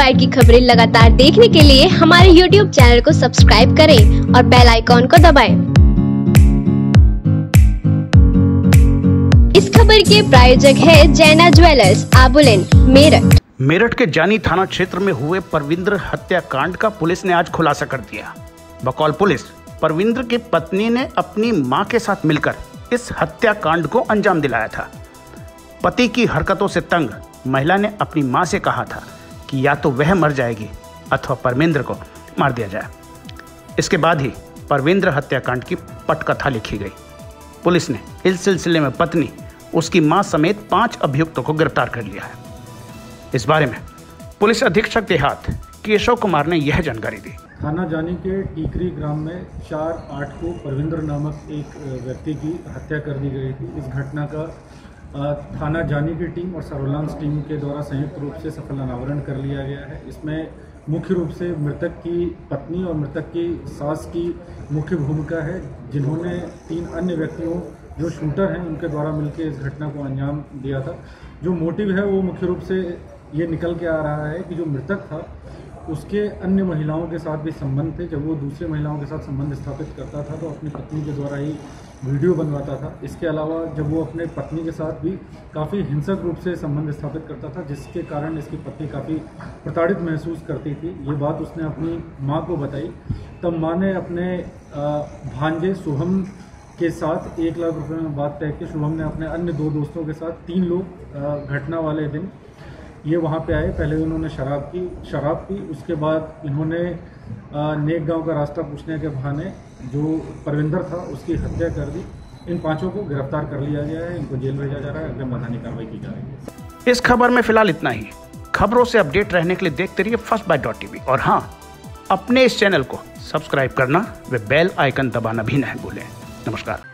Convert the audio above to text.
Bite की खबरें लगातार देखने के लिए हमारे YouTube चैनल को सब्सक्राइब करें और बेल आइकॉन को दबाएं। इस खबर के प्रायोजक है जैना ज्वेलर्स, आबुलेन, मेरठ। मेरठ के जानी थाना क्षेत्र में हुए परविंद्र हत्याकांड का पुलिस ने आज खुलासा कर दिया। बकौल पुलिस, परविंद्र की पत्नी ने अपनी मां के साथ मिलकर इस हत्याकांड को अंजाम दिलाया था। पति की हरकतों से तंग महिला ने अपनी मां से कहा था कि या तो वह मर जाएगी अथवा परविंद्र को मार दिया जाए। इसके बाद ही परविंद्र हत्याकांड की पटकथा लिखी गई। पुलिस ने इस सिलसिले में पत्नी, उसकी मां समेत 5 अभियुक्तों को गिरफ्तार कर लिया है। इस बारे में पुलिस अधीक्षक देहात केशव कुमार ने यह जानकारी दी। थाना जानी के टीकरी ग्राम में 4/8 को परविंद्र नामक एक व्यक्ति की हत्या कर दी गई थी। इस घटना का थाना जानी की टीम और सर्विलांस टीम के द्वारा संयुक्त रूप से सफल अनावरण कर लिया गया है। इसमें मुख्य रूप से मृतक की पत्नी और मृतक की सास की मुख्य भूमिका है, जिन्होंने 3 अन्य व्यक्तियों जो शूटर हैं उनके द्वारा मिलकर इस घटना को अंजाम दिया था। जो मोटिव है वो मुख्य रूप से ये निकल के आ रहा है कि जो मृतक था उसके अन्य महिलाओं के साथ भी संबंध थे। जब वो दूसरे महिलाओं के साथ संबंध स्थापित करता था तो अपनी पत्नी के द्वारा ही वीडियो बनवाता था। इसके अलावा जब वो अपने पत्नी के साथ भी काफ़ी हिंसक रूप से संबंध स्थापित करता था, जिसके कारण इसकी पत्नी काफ़ी प्रताड़ित महसूस करती थी। ये बात उसने अपनी माँ को बताई, तब माँ ने अपने भांजे शुभम के साथ 1 लाख रुपए में बात तय की। शुभम ने अपने अन्य 2 दोस्तों के साथ 3 लोग घटना वाले दिन ये वहाँ पे आए। पहले उन्होंने शराब पी, उसके बाद इन्होंने नेक गांव का रास्ता पूछने के बहाने जो परविंदर था उसकी हत्या कर दी। इन 5 को गिरफ्तार कर लिया गया है, इनको जेल भेजा जा रहा है, अग्रिम बंधनी कार्रवाई की जा रही है। इस खबर में फिलहाल इतना ही। खबरों से अपडेट रहने के लिए देखते रहिए First Byte.tv और हाँ, अपने इस चैनल को सब्सक्राइब करना व बेल आइकन दबाना भी नहीं भूलें। नमस्कार।